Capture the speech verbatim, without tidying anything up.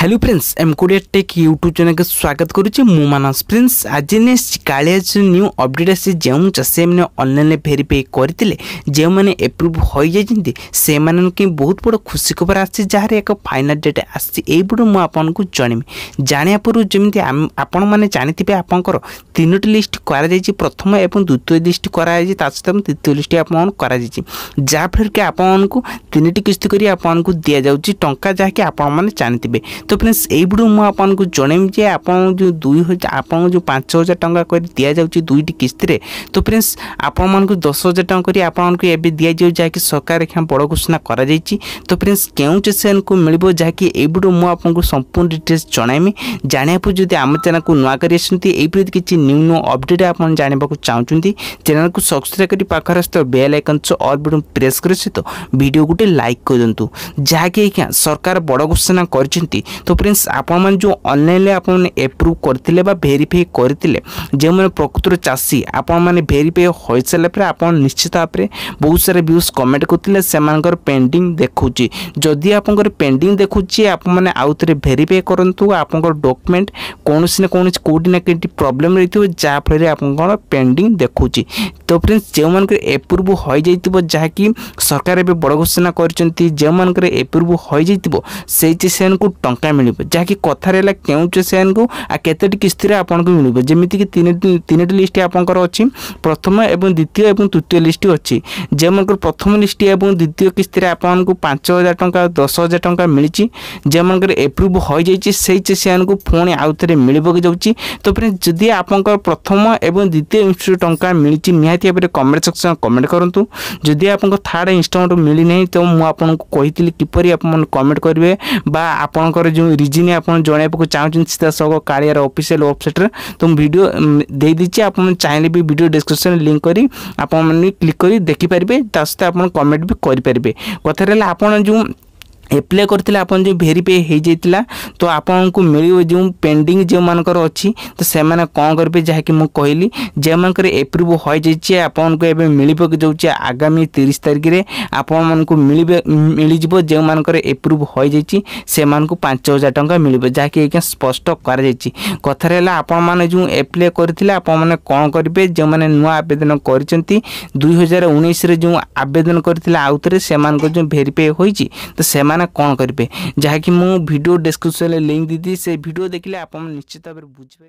Hello friends एम कोडिया tech YouTube channel के स्वागत करुचे मु मानस फ्रेंड्स आज नेक्स्ट कालियाज न्यू अपडेट आसी जे चाषी मैंने ऑनलाइन भेरीफाई करते जे मैंने एप्रूव हो जाती से मानक बहुत बड़ खुशी खबर आसी जार एक फाइनल डेट आसी एबुड मु आपन को जणिमी जानिया पूर्व जमी आपण मैंने जानी आपर तीनोटी लिस्ट करा जायछि प्रथम एवं द्वितीय लिस्ट करा जायछि ता सहित तृतीय लिस्ट आपन करा जायछि जा फिर के आपन को तीनोटी किस्त करी आपन को दिया जाउछि टंका जाके आपण माने जानिथिबे। तो फ्रेंड्स यही वीडियो मुझे जनइमी जे आप जो दुई हजार आप जो पाँच हजार टंका कर दि जाऊँगी दुईटी किस्ती। तो फ्रेंड्स आपण दस हजार टाँग कर आपको एवं दि जाए जहाँकि सरकार एक बड़ घोषणा कर। तो फ्रेंड्स क्यों चेसन को मिल जाकि यही वीडियो मुझे संपूर्ण डिटेल्स जनइमी जाना पूर्व जब आम चैनल को नुआ कर किसी न्यू न्यू अपडेट आप जानवाक चाहते चैनल को सब्सक्राइब कर पाखर सहित बेल आइकन सो ऑल बटन प्रेस कर सहित वीडियो गोटे लाइक कर दिंतु जहाँकि सरकार बड़ घोषणा कर। तो फ्रेंड्स आपने जो ऑनलाइन आपन एप्रूव करते वेरीफाई करते जो मैंने प्रकृतर चाषी आपने वेरीफाई हो सारा पर आप निश्चित भाव में बहुत सारा व्यूज कमेंट करते से पेंडिंग देखा जदि आप पेंडिंग देखुचे आपने आउ थे वेरीफाई करूँ आप डॉक्यूमेंट कौन ना कौन कौटी ना कहीं प्रोब्लेम रही है जहाँफल आप पेंडिंग देखा। तो फ्रेंड्स जो मान एप्रूव हो जाइए जहाँकि सरकार ए बड़ घोषणा कर एप्रूव हो जाइए से टंका मिल जहाँकि कथार क्यों से केतोटी किस्ती आपन को मिल जमीक तीन लिस्ट आपंकर अच्छी प्रथम एवं द्वितीय एवं तृतीय लिस्ट अच्छी जे मन प्रथम लिस्ट एवं द्वितीय किस्ती आपन को पाँच हजार टंका दस हजार टंका मिली जे मन एप्रूव हो जाइए से पुणी आउ थे मिल जाऊँगी। तो फ्रेंड्स जदि आपंकर प्रथम एवं द्वितीय इंस्टॉलमेंट टंका मिली निहाती भाव में कमेंट सेक्शन कमेंट करूँ जदि आप थर्ड इंस्टॉलमेंट मिली ना तो मुझे कही किपर आप कमेंट करेंगे आपण जो रिजन आप जनवाक चाहूँ सीधा सौ कालियार ऑफिशियल वेबसाइट तो वीडियो दे दीजिए आप चाहे भी वीडियो डिस्क्रिप्शन लिंक करी आप क्लिक कर देखिपारे ता सहित आप कमेंट भी करेंगे। कथार आप जो एप्लाय करते आपन जो वेरीफाई हो जाता तो आपन को मिल जो पेंडिंग जो मानकर अच्छी तो से मैंने कौन करेंगे जहाँकि मुझे कहली जे मानकर एप्रूव हो जाइए आपन को एवं मिल जाऊँचे आगामी तीस तारीख में आपण मानक मिल मिल जो मानकर एप्रूव हो जाइए से पाँच हजार टंका मिल जहाँकि एक स्पष्ट कर कथार आपण मैंने जो एप्लाय करते आपने कौन करेंगे जो मैंने नुआ आवेदन कर दुई हजार उन्नीस जो आवेदन करते आउ थे से जो वेरीफाई होती तो से कौन करेंगे जहाँकि मुझे वीडियो डिस्क्रिप्शन लिंक दी से वीडियो देखिले आप निश्चित भाव में बुझे।